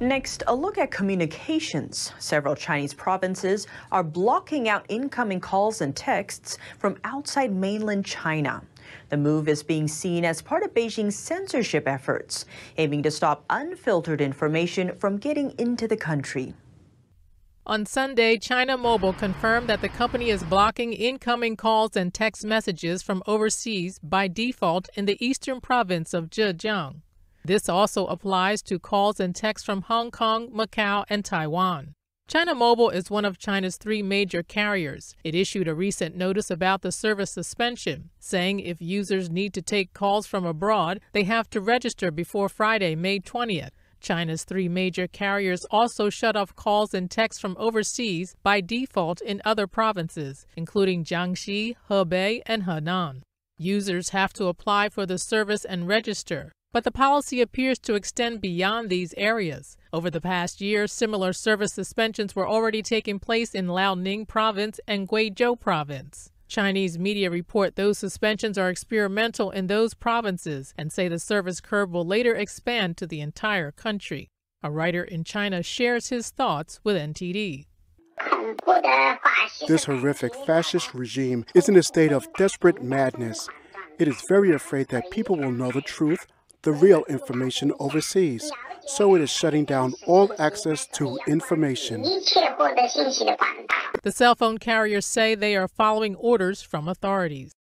Next, a look at communications. Several Chinese provinces are blocking out incoming calls and texts from outside mainland China. The move is being seen as part of Beijing's censorship efforts, aiming to stop unfiltered information from getting into the country. On Sunday, China Mobile confirmed that the company is blocking incoming calls and text messages from overseas by default in the eastern province of Zhejiang. This also applies to calls and texts from Hong Kong, Macau, and Taiwan. China Mobile is one of China's three major carriers. It issued a recent notice about the service suspension, saying if users need to take calls from abroad, they have to register before Friday, May 20th. China's three major carriers also shut off calls and texts from overseas by default in other provinces, including Jiangxi, Hebei, and Henan. Users have to apply for the service and register. But the policy appears to extend beyond these areas. Over the past year, similar service suspensions were already taking place in Liaoning province and Guizhou province. Chinese media report those suspensions are experimental in those provinces and say the service curb will later expand to the entire country. A writer in China shares his thoughts with NTD. This horrific fascist regime is in a state of desperate madness. It is very afraid that people will know the truth, the real information overseas, so it is shutting down all access to information. The cell phone carriers say they are following orders from authorities.